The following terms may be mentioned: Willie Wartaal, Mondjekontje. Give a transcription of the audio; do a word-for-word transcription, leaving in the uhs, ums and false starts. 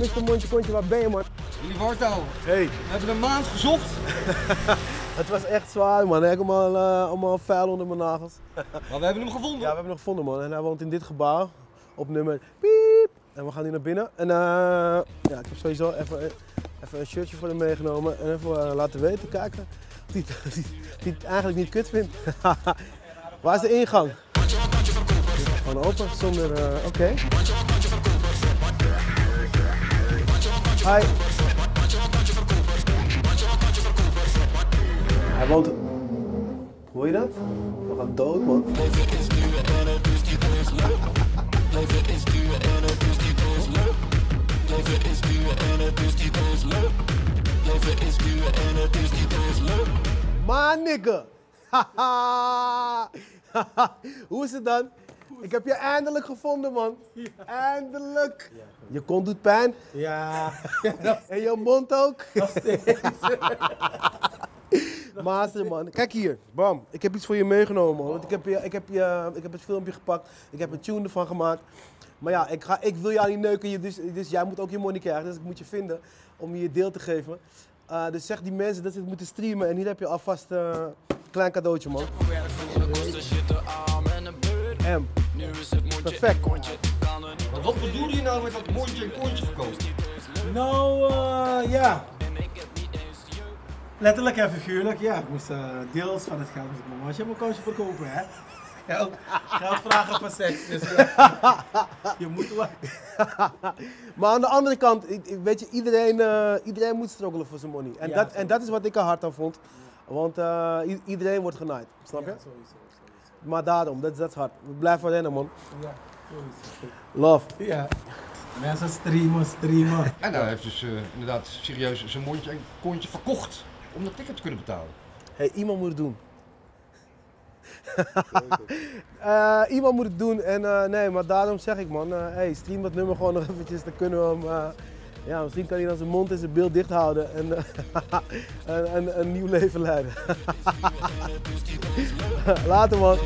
mister Mondje Kontje, waar ben je, man? Willie Wartaal. Hey. We hebben een maand gezocht. Het was echt zwaar, man. Helemaal uh, allemaal vuil onder mijn nagels. Maar we hebben hem gevonden. Ja, we hebben hem gevonden, man. En hij woont in dit gebouw op nummer piep. En we gaan nu naar binnen. En uh, ja, ik heb sowieso even, even een shirtje voor hem meegenomen. En even uh, laten weten, kijken. Die, die, die het eigenlijk niet kut vindt. Waar is de ingang? Gewoon open, zonder... Uh, Oké. Okay. Hi. Hij woont... Hoor je dat? We gaan dood, man. Maar nigga! Hoe is het dan? Ik heb je eindelijk gevonden, man. Ja. Eindelijk. Ja. Je kont doet pijn. Ja. En je mond ook. Dat steeds. Master, man. Kijk hier. Bam. Ik heb iets voor je meegenomen, man. Want ik heb, je, ik, heb je, ik heb het filmpje gepakt. Ik heb een tune ervan gemaakt. Maar ja, ik, ga, ik wil jou niet neuken. Dus, dus jij moet ook je money krijgen. Dus ik moet je vinden om je deel te geven. Uh, dus zeg die mensen dat ze het moeten streamen. En hier heb je alvast uh, een klein cadeautje, man. M. Perfect. Wat bedoel je nou met dat mondje en kontje verkopen? Nou, uh, ja. Letterlijk en figuurlijk, ja. Ik moest uh, deels van het geld met mijn mondje en mijn kontje verkopen, hè. Geld, geld vragen van seks. Dus, uh, je moet wel. Maar aan de andere kant, weet je, iedereen, uh, iedereen moet struggelen voor zijn money. En, ja, dat, en dat is wat ik er hard aan vond. Ja. Want uh, iedereen wordt genaaid, snap je? Ja, sowieso. Maar daarom, dat is hard. We blijven rennen, man. Ja, sowieso. Love. Ja. Mensen streamen, streamen. En nou heeft dus uh, inderdaad serieus zijn mondje en kontje verkocht om dat ticket te kunnen betalen. Hé, hey, iemand moet het doen. uh, iemand moet het doen en uh, nee, maar daarom zeg ik, man, uh, hey, stream dat nummer gewoon nog eventjes, dan kunnen we hem, uh, ja, misschien kan hij dan zijn mond en zijn beeld dicht houden en, uh, en, en een nieuw leven leiden. Later, man.